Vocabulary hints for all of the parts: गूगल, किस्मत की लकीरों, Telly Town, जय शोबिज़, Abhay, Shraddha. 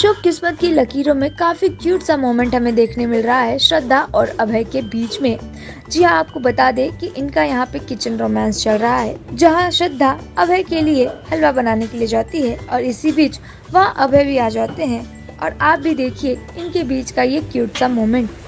Show किस्मत की लकीरों में काफ़ी क्यूट सा मोमेंट हमें देखने मिल रहा है श्रद्धा और अभय के बीच में। जी हाँ, आपको बता दें कि इनका यहाँ पे किचन रोमांस चल रहा है, जहाँ श्रद्धा अभय के लिए हलवा बनाने के लिए जाती है और इसी बीच वहाँ अभय भी आ जाते हैं। और आप भी देखिए इनके बीच का ये क्यूट सा मोमेंट।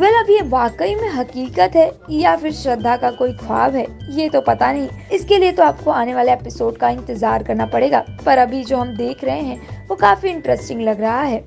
वेल, अब ये वाकई में हकीकत है या फिर श्रद्धा का कोई ख्वाब है ये तो पता नहीं। इसके लिए तो आपको आने वाले एपिसोड का इंतजार करना पड़ेगा, पर अभी जो हम देख रहे हैं वो काफी इंटरेस्टिंग लग रहा है।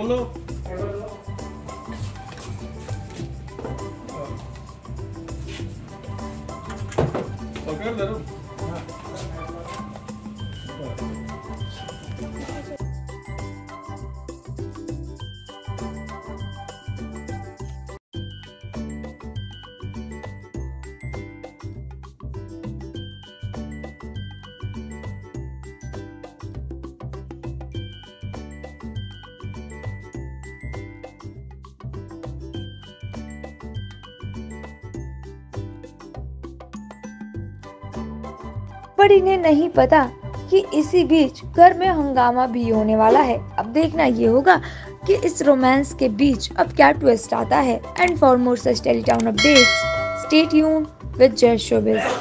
बोलो पकड़ दे रहा। पर इन्हें नहीं पता कि इसी बीच घर में हंगामा भी होने वाला है। अब देखना ये होगा कि इस रोमांस के बीच अब क्या ट्विस्ट आता है। And for more such Tellytown updates stay tuned with जय शोबिज़।